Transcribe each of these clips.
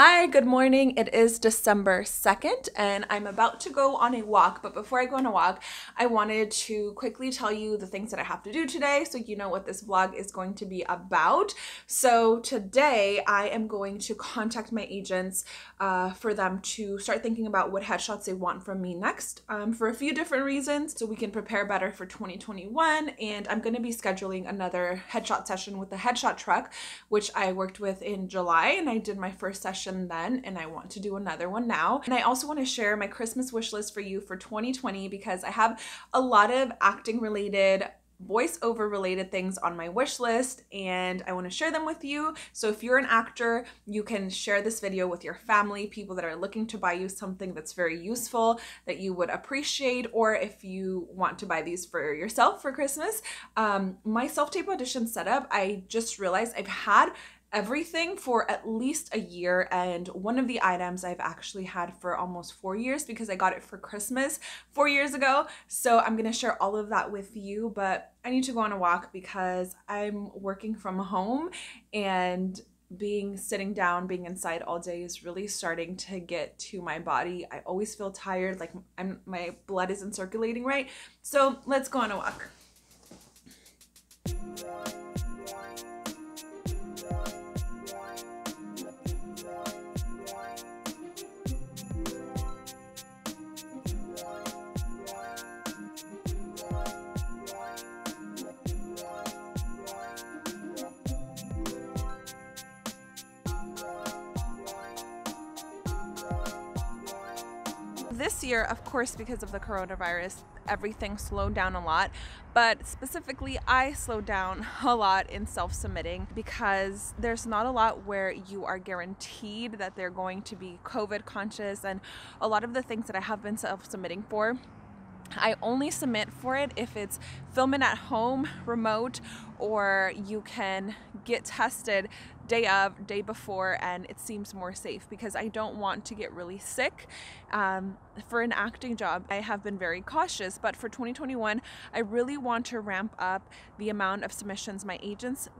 Hi, good morning. It is December 2nd and I'm about to go on a walk, but before I go on a walk, I wanted to quickly tell you the things that I have to do today so you know what this vlog is going to be about. So today I am going to contact my agents for them to start thinking about what headshots they want from me next for a few different reasons so we can prepare better for 2021, and I'm going to be scheduling another headshot session with the Headshot Truck, which I worked with in July and I did my first session then, and I want to do another one now. And I also want to share my Christmas wish list for you for 2020 because I have a lot of acting related, voiceover related things on my wish list and I want to share them with you. So if you're an actor, you can share this video with your family, people that are looking to buy you something that's very useful that you would appreciate, or if you want to buy these for yourself for Christmas. My self-tape audition setup, I just realized I've had everything for at least a year, and one of the items I've actually had for almost 4 years because I got it for Christmas 4 years ago. So I'm gonna share all of that with you, but I need to go on a walk because I'm working from home and sitting down, being inside all day is really starting to get to my body. I always feel tired, like my blood isn't circulating right. So let's go on a walk. This year, of course, because of the coronavirus, everything slowed down a lot, but specifically I slowed down a lot in self-submitting because there's not a lot where you are guaranteed that they're going to be COVID conscious, and a lot of the things that I have been self-submitting for, I only submit for it if it's filming at home, remote, or you can get tested day of, day before, and it seems more safe because I don't want to get really sick. For an acting job, I have been very cautious, but for 2021, I really want to ramp up the amount of submissions my agents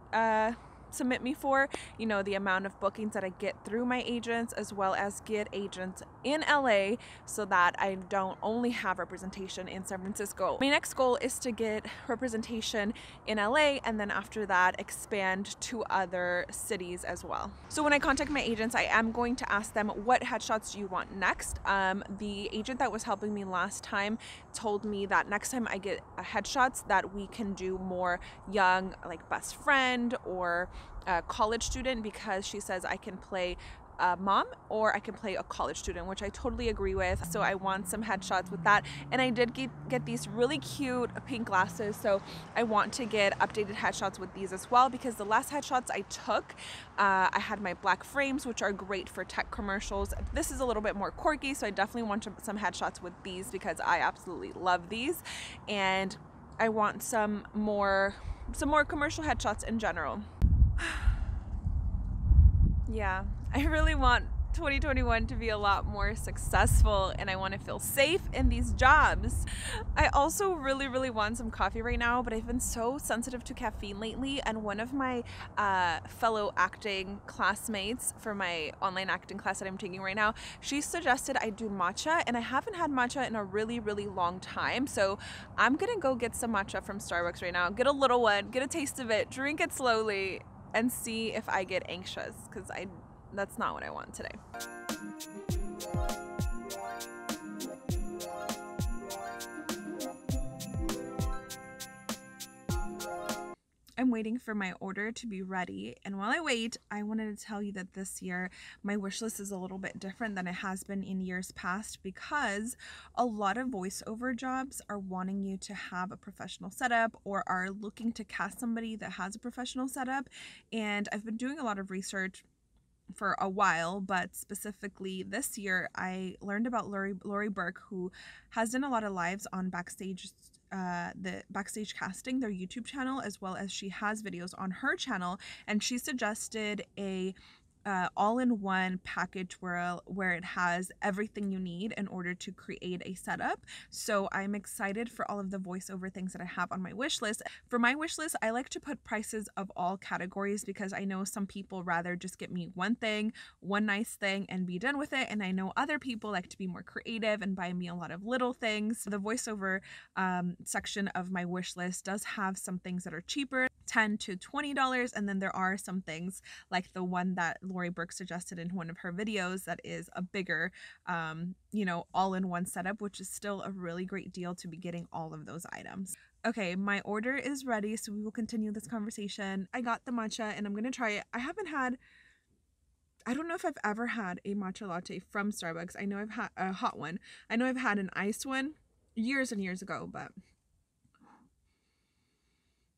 submit me for, you know, the amount of bookings that I get through my agents, as well as get agents in LA so that I don't only have representation in San Francisco. My next goal is to get representation in LA and then after that expand to other cities as well. So when I contact my agents, I am going to ask them, what headshots do you want next? The agent that was helping me last time told me that next time I get headshots that we can do more young, like best friend or a college student, because she says I can play a mom or I can play a college student, which I totally agree with. So I want some headshots with that, and I did get these really cute pink glasses, so I want to get updated headshots with these as well, because the last headshots I took, I had my black frames, which are great for tech commercials. This is a little bit more quirky, so I definitely want some headshots with these because I absolutely love these, and I want some more commercial headshots in general. Yeah, I really want 2021 to be a lot more successful, and I want to feel safe in these jobs. I also really want some coffee right now, but I've been so sensitive to caffeine lately, and one of my fellow acting classmates for my online acting class that I'm taking right now, she suggested I do matcha, and I haven't had matcha in a really long time, so I'm gonna go get some matcha from Starbucks right now, get a little one, get a taste of it, drink it slowly, and see if I get anxious, because that's not what I want today. I'm waiting for my order to be ready, and while I wait, I wanted to tell you that this year my wish list is a little bit different than it has been in years past, because a lot of voiceover jobs are wanting you to have a professional setup or are looking to cast somebody that has a professional setup, and I've been doing a lot of research for a while, but specifically this year I learned about Lori Burke, who has done a lot of lives on Backstage, the Backstage Casting, their YouTube channel, as well as she has videos on her channel, and she suggested a all-in-one package where it has everything you need in order to create a setup. So I'm excited for all of the voiceover things that I have on my wish list. For my wish list, I like to put prices of all categories because I know some people rather just get me one thing, one nice thing, and be done with it. And I know other people like to be more creative and buy me a lot of little things. The voiceover section of my wish list does have some things that are cheaper, $10 to $20. And then there are some things like the one that Lori Burke suggested in one of her videos that is a bigger, you know, all-in-one setup, which is still a really great deal to be getting all of those items. Okay, my order is ready, so we will continue this conversation. I got the matcha and I'm going to try it. I haven't had, I don't know if I've ever had a matcha latte from Starbucks. I know I've had a hot one. I know I've had an iced one years and years ago, but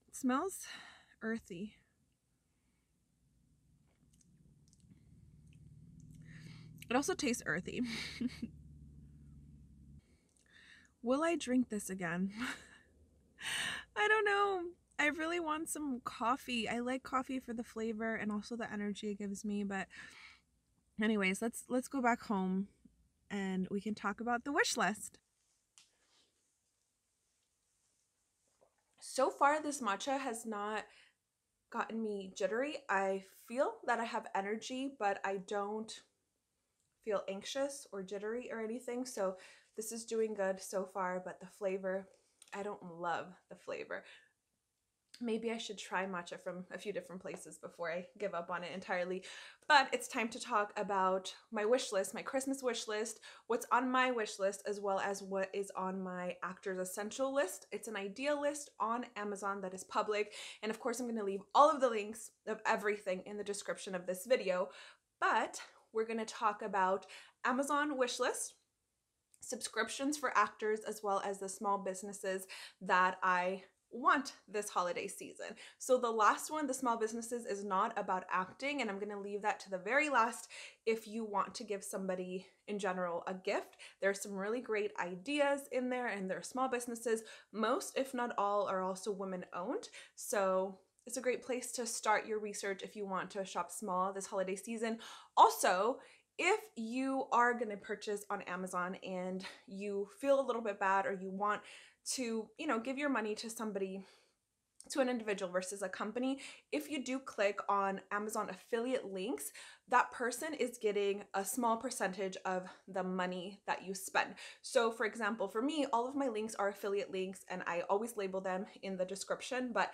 it smells earthy. It also tastes earthy. Will I drink this again? I don't know. I really want some coffee. I like coffee for the flavor and also the energy it gives me. But anyways, let's go back home and we can talk about the wish list. So far, this matcha has not gotten me jittery. I feel that I have energy, but I don't feel anxious or jittery or anything. So this is doing good so far, but the flavor, I don't love the flavor. Maybe I should try matcha from a few different places before I give up on it entirely. But it's time to talk about my wish list, my Christmas wish list, what's on my wish list, as well as what is on my Actors Essential list. It's an idea list on Amazon that is public. And of course, I'm going to leave all of the links of everything in the description of this video. But we're going to talk about Amazon wish list, subscriptions for actors, as well as the small businesses that I want this holiday season. So the last one, the small businesses, is not about acting, and I'm going to leave that to the very last. If you want to give somebody in general a gift, there's some really great ideas in there, and there are small businesses. Most, if not all, are also women-owned. So it's a great place to start your research if you want to shop small this holiday season. Also, if you are going to purchase on Amazon and you feel a little bit bad, or you want to, you know, give your money to somebody, to an individual versus a company, if you do click on Amazon affiliate links, that person is getting a small percentage of the money that you spend. So for example, for me, all of my links are affiliate links and I always label them in the description. But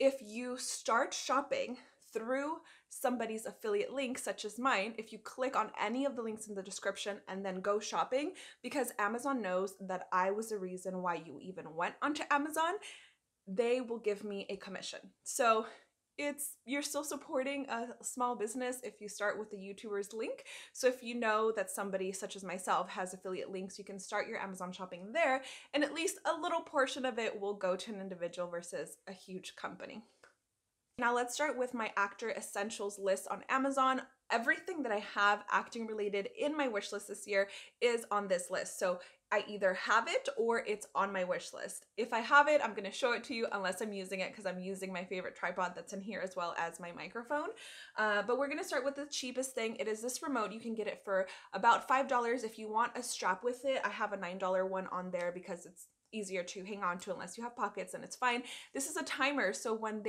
if you start shopping through somebody's affiliate link, such as mine, if you click on any of the links in the description and then go shopping, because Amazon knows that I was the reason why you even went onto Amazon, they will give me a commission. So you're still supporting a small business if you start with the YouTuber's link. So if you know that somebody such as myself has affiliate links, you can start your Amazon shopping there, and at least a little portion of it will go to an individual versus a huge company. Now let's start with my Actor Essentials list on Amazon. Everything that I have acting related in my wish list this year is on this list. So I either have it or it's on my wish list. If I have it, I'm going to show it to you, unless I'm using it, because I'm using my favorite tripod that's in here as well as my microphone. But we're going to start with the cheapest thing. It is this remote. You can get it for about $5. If you want a strap with it, I have a $9 one on there because it's easier to hang on to unless you have pockets, and it's fine. This is a timer, so when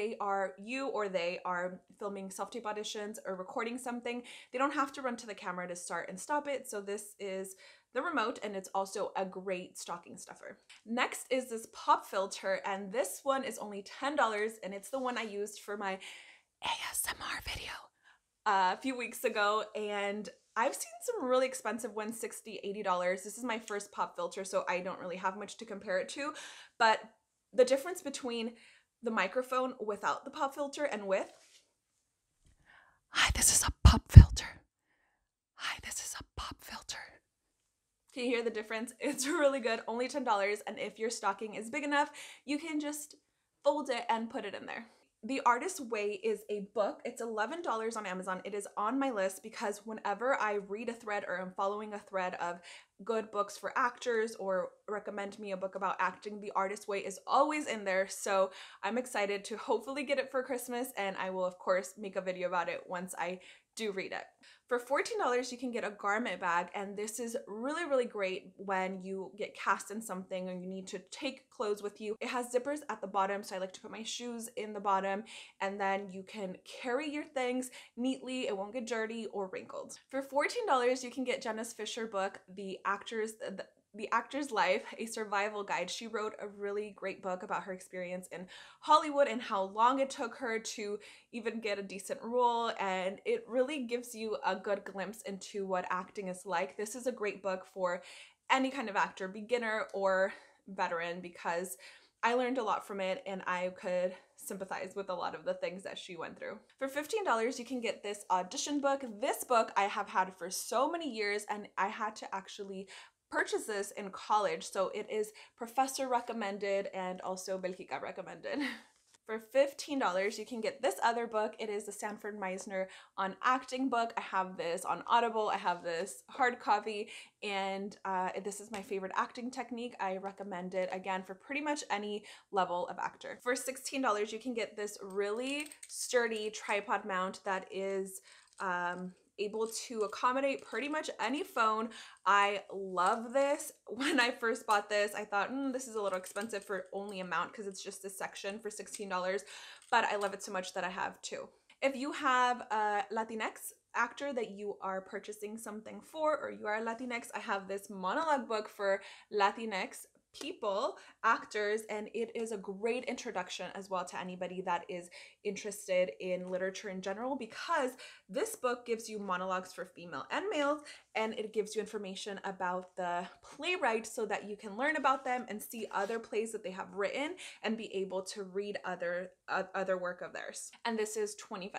you or they are filming self-tape auditions or recording something, they don't have to run to the camera to start and stop it. So this is the remote, and it's also a great stocking stuffer. Next is this pop filter, and this one is only $10, and it's the one I used for my ASMR video a few weeks ago, and I've seen some really expensive ones, $60, $80. This is my first pop filter, so I don't really have much to compare it to. But the difference between the microphone without the pop filter and with, hi, this is a pop filter. Hi, this is a pop filter. Can you hear the difference? It's really good, only $10. And if your stocking is big enough, you can just fold it and put it in there. The Artist's Way is a book. It's $11 on Amazon. It is on my list because whenever I read a thread or I'm following a thread of good books for actors or recommend me a book about acting, The Artist's Way is always in there. So I'm excited to hopefully get it for Christmas, and I will of course make a video about it once I do read it. For $14, you can get a garment bag, and this is really, really great when you get cast in something or you need to take clothes with you. It has zippers at the bottom, so I like to put my shoes in the bottom, and then you can carry your things neatly. It won't get dirty or wrinkled. For $14, you can get Jenna's Fisher book, The Actor's Life, a survival guide. She wrote a really great book about her experience in Hollywood and how long it took her to even get a decent role, and it really gives you a good glimpse into what acting is like. This is a great book for any kind of actor, beginner or veteran, because I learned a lot from it and I could sympathize with a lot of the things that she went through. For $15, you can get this audition book. This book I have had for so many years, and I had to actually purchase this in college, so it is professor recommended and also Belgica recommended. For $15, you can get this other book. It is the Sanford Meisner on acting book. I have this on Audible. I have this hard copy, and this is my favorite acting technique. I recommend it, again, for pretty much any level of actor. For $16, you can get this really sturdy tripod mount that is able to accommodate pretty much any phone. I love this. When I first bought this, I thought, this is a little expensive for only amount because it's just a section for $16, but I love it so much that I have two. If you have a Latinx actor that you are purchasing something for, or you are Latinx, I have this monologue book for Latinx people, actors, and it is a great introduction as well to anybody that is interested in literature in general, because this book gives you monologues for female and males, and it gives you information about the playwright so that you can learn about them and see other plays that they have written and be able to read other work of theirs. And this is $25.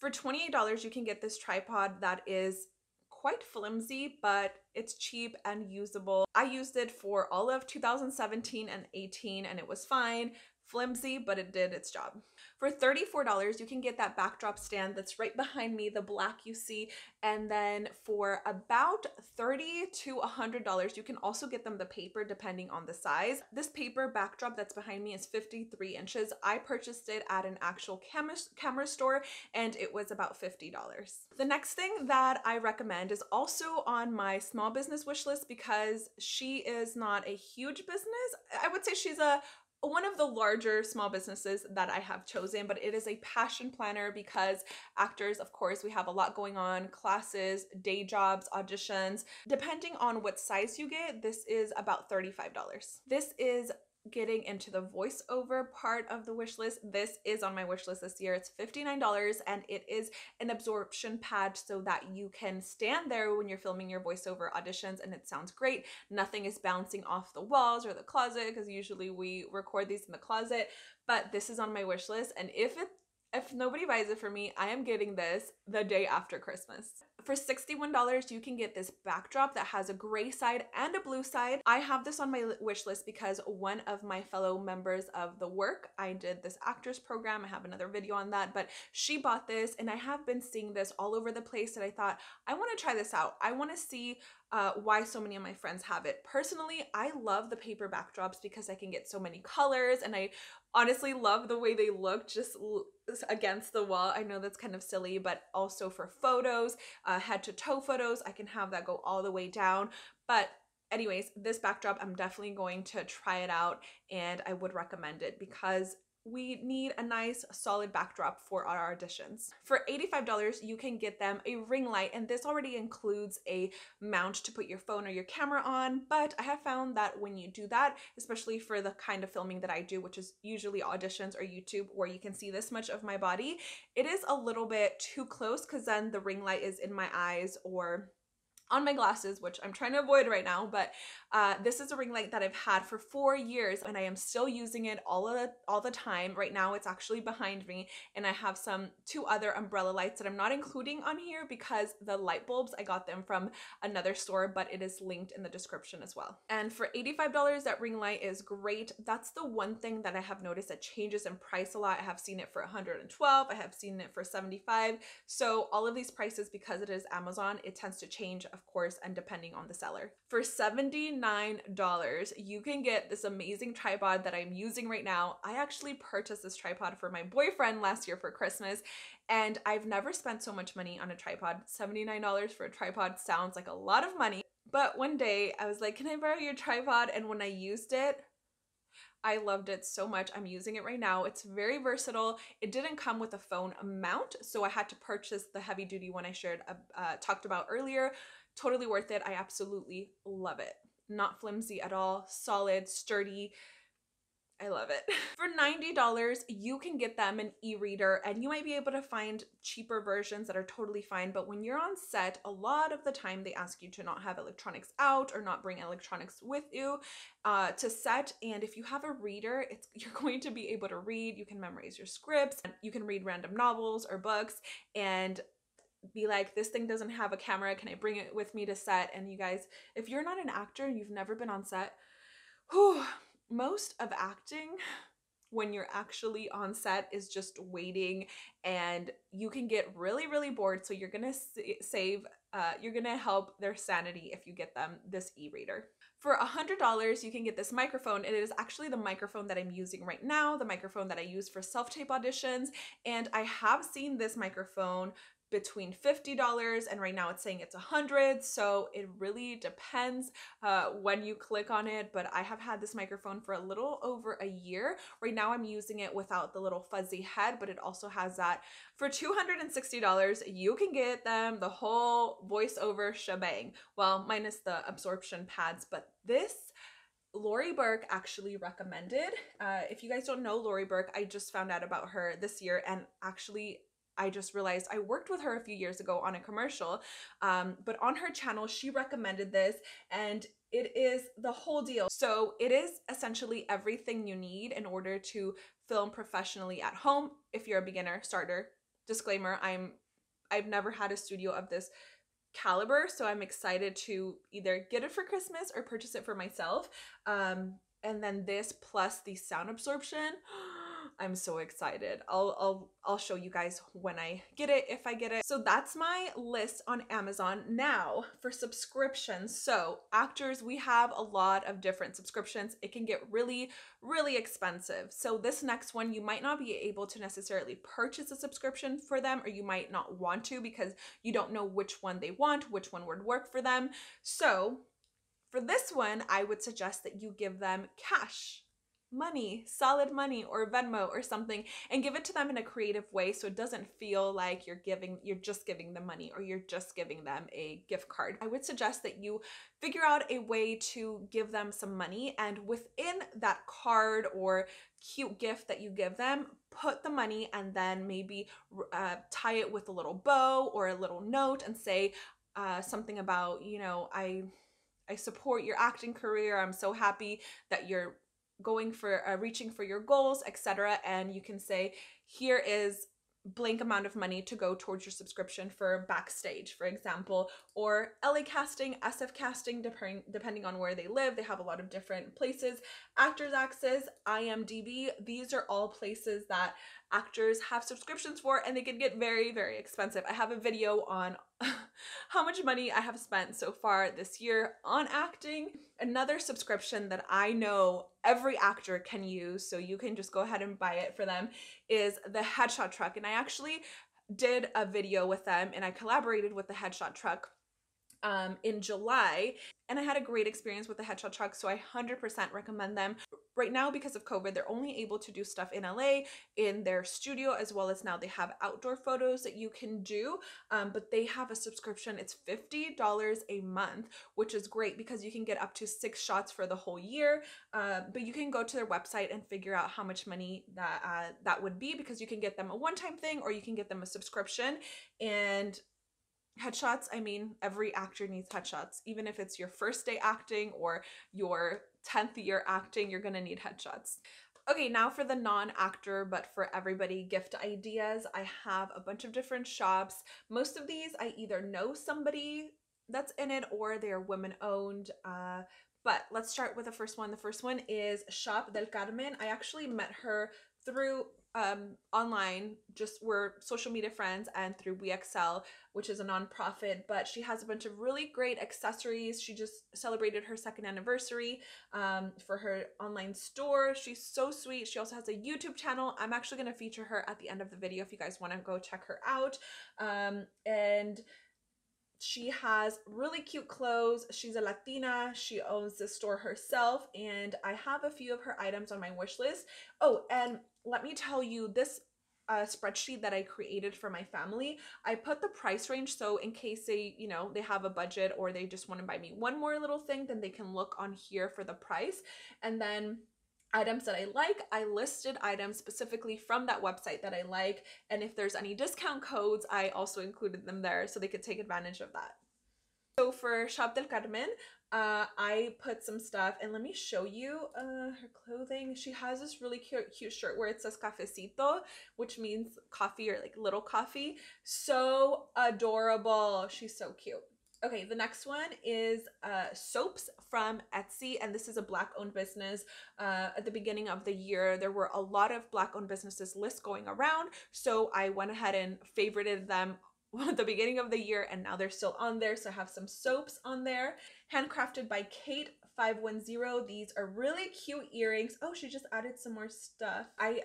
For $28, you can get this tripod that is quite flimsy, but it's cheap and usable. I used it for all of 2017 and 18, and it was fine. Flimsy, but it did its job. For $34, you can get that backdrop stand that's right behind me, the black you see, and then for about $30 to $100, you can also get them the paper depending on the size. This paper backdrop that's behind me is 53 inches. I purchased it at an actual camera store, and it was about $50. The next thing that I recommend is also on my small business wish list, because she is not a huge business. I would say she's one of the larger small businesses that I have chosen, but it is a passion planner, because actors, of course, we have a lot going on, classes, day jobs, auditions. Depending on what size you get, this is about $35. This is getting into the voiceover part of the wish list. This is on my wish list this year. It's $59, and it is an absorption pad so that you can stand there when you're filming your voiceover auditions and it sounds great. Nothing is bouncing off the walls or the closet, because usually we record these in the closet, but this is on my wish list, and if nobody buys it for me, I am getting this the day after Christmas. For $61, you can get this backdrop that has a gray side and a blue side. I have this on my wish list because one of my fellow members of the work, I did this actors program, I have another video on that, but she bought this, and I have been seeing this all over the place, and I thought, I wanna try this out. I wanna see why so many of my friends have it. Personally, I love the paper backdrops because I can get so many colors, and I honestly love the way they look just against the wall. I know that's kind of silly, but also for photos, head to toe photos, I can have that go all the way down. But anyways, this backdrop, I'm definitely going to try it out, and I would recommend it because we need a nice solid backdrop for our auditions. For $85, you can get them a ring light, and this already includes a mount to put your phone or your camera on, but I have found that when you do that, especially for the kind of filming that I do, which is usually auditions or YouTube where you can see this much of my body, it is a little bit too close, because then the ring light is in my eyes or on my glasses, which I'm trying to avoid right now, but this is a ring light that I've had for 4 years, and I am still using it all the time. Right now it's actually behind me, and I have two other umbrella lights that I'm not including on here because the light bulbs, I got them from another store, but it is linked in the description as well. And for $85, that ring light is great. That's the one thing that I have noticed that changes in price a lot. I have seen it for $112, I have seen it for $75. So all of these prices, because it is Amazon, it tends to change of course, and depending on the seller. For $79, you can get this amazing tripod that I'm using right now. I actually purchased this tripod for my boyfriend last year for Christmas, and I've never spent so much money on a tripod. $79 for a tripod sounds like a lot of money, but one day I was like, can I borrow your tripod? And when I used it, I loved it so much. I'm using it right now. It's very versatile. It didn't come with a phone mount, so I had to purchase the heavy duty one I shared, talked about earlier. Totally worth it. I absolutely love it. Not flimsy at all, solid, sturdy. I love it. For $90, you can get them an e-reader, and you might be able to find cheaper versions that are totally fine, but when you're on set, a lot of the time they ask you to not have electronics out or not bring electronics with you to set, and if you have a reader, you're going to be able to read. You can memorize your scripts, and you can read random novels or books, and be like, this thing doesn't have a camera, can I bring it with me to set? And you guys, if you're not an actor and you've never been on set, whew, most of acting when you're actually on set is just waiting, and you can get really, really bored. So you're gonna you're gonna help their sanity if you get them this e-reader. For $100, you can get this microphone. It is actually the microphone that I'm using right now, the microphone that I use for self-tape auditions. And I have seen this microphone between $50, and right now it's saying it's $100, so it really depends when you click on it, but I have had this microphone for a little over a year. Right now I'm using it without the little fuzzy head, but it also has that. For $260, you can get them the whole voiceover shebang, well, minus the absorption pads, but this Lori Burke actually recommended. If you guys don't know Lori Burke, I just found out about her this year, and actually I just realized I worked with her a few years ago on a commercial, but on her channel, she recommended this, and it is the whole deal. So it is essentially everything you need in order to film professionally at home. If you're a beginner, starter, disclaimer, I've never had a studio of this caliber, so I'm excited to either get it for Christmas or purchase it for myself. And then this plus the sound absorption. I'm so excited. I'll show you guys when I get it, if I get it. So that's my list on Amazon. Now for subscriptions. So actors, we have a lot of different subscriptions. It can get really, really expensive. So this next one, you might not be able to necessarily purchase a subscription for them, or you might not want to because you don't know which one they want, which one would work for them. So for this one, I would suggest that you give them cash, money, solid money, or Venmo or something, and give it to them in a creative way so it doesn't feel like you're just giving them money, or you're just giving them a gift card. I would suggest that you figure out a way to give them some money, and within that card or cute gift that you give them, put the money, and then maybe tie it with a little bow or a little note and say something about, you know, I support your acting career. I'm so happy that you're going for reaching for your goals, etc. And you can say, here is blank amount of money to go towards your subscription for Backstage, for example, or LA Casting, SF Casting, depending on where they live. They have a lot of different places. Actors Access, IMDb, these are all places that actors have subscriptions for, and they can get very, very expensive. I have a video on how much money I have spent so far this year on acting. Another subscription that I know every actor can use, so you can just go ahead and buy it for them, is the Headshot Truck. And I actually did a video with them, and I collaborated with the Headshot Truck in July, and I had a great experience with the Headshot Truck, so I 100% recommend them. Right now, because of COVID, they're only able to do stuff in LA in their studio, as well as now they have outdoor photos that you can do, but they have a subscription. It's $50 a month, which is great because you can get up to 6 shots for the whole year, but you can go to their website and figure out how much money that that would be, because you can get them a one-time thing or you can get them a subscription. And headshots, I mean, every actor needs headshots. Even if it's your first day acting or your 10th year acting, you're gonna need headshots. Okay, now for the non-actor but for everybody gift ideas. I have a bunch of different shops. Most of these I either know somebody that's in it or they are women-owned, but let's start with the first one. The first one is Shop Del Carmen. I actually met her through online, just we're social media friends, and through WeExcel, which is a nonprofit, but she has a bunch of really great accessories. She just celebrated her 2nd anniversary for her online store. She's so sweet. She also has a YouTube channel. I'm actually going to feature her at the end of the video if you guys want to go check her out. And she has really cute clothes. She's a Latina. She owns the store herself, and I have a few of her items on my wish list. Oh, and let me tell you, this spreadsheet that I created for my family, I put the price range, so in case they, you know, they have a budget or they just want to buy me one more little thing, then they can look on here for the price. And then items that I like, I listed items specifically from that website that I like, and if there's any discount codes, I also included them there so they could take advantage of that. So for Shop Del Carmen, I put some stuff, and let me show you her clothing. She has this really cute shirt where it says cafecito, which means coffee or like little coffee. So adorable. She's so cute. Okay, the next one is soaps from Etsy, and this is a Black-owned business. At the beginning of the year, there were a lot of Black-owned businesses lists going around, so I went ahead and favorited them at the beginning of the year, and now they're still on there, so I have some soaps on there. Handcrafted by Kate510. These are really cute earrings. Oh, she just added some more stuff. I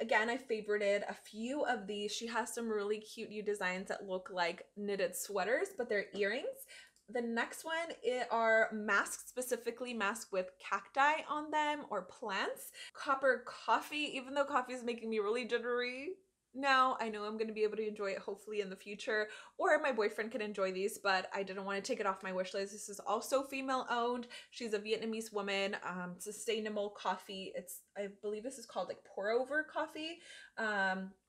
favorited a few of these. She has some really cute new designs that look like knitted sweaters, but they're earrings. The next one are masks, specifically masks with cacti on them or plants. Copper Coffee, even though coffee is making me really jittery now, I know I'm going to be able to enjoy it hopefully in the future, or my boyfriend can enjoy these, but I didn't want to take it off my wish list. This is also female owned. She's a Vietnamese woman. Sustainable coffee. I believe this is called like pour over coffee.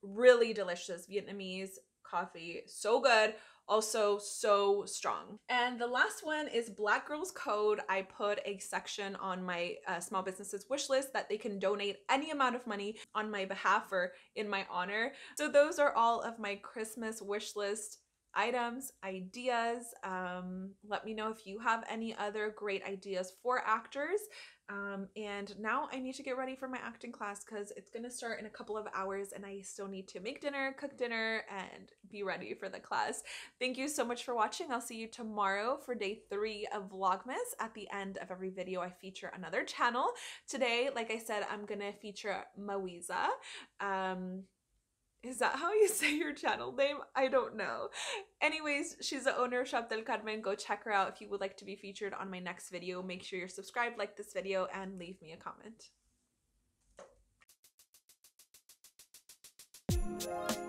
Really delicious Vietnamese coffee. So good. Also so strong. And the last one is Black Girls Code. I put a section on my small businesses wish list that they can donate any amount of money on my behalf or in my honor. So those are all of my Christmas wish list items, ideas. Let me know if you have any other great ideas for actors. And now I need to get ready for my acting class because it's going to start in a couple of hours, and I still need to make dinner, cook dinner, and be ready for the class. Thank you so much for watching. I'll see you tomorrow for day 3 of Vlogmas. At the end of every video, I feature another channel. Today, like I said, I'm going to feature Moiza. Is that how you say your channel name? I don't know. Anyways, she's the owner of Shop Del Carmen. Go check her out if you would like to be featured on my next video. Make sure you're subscribed, like this video, and leave me a comment.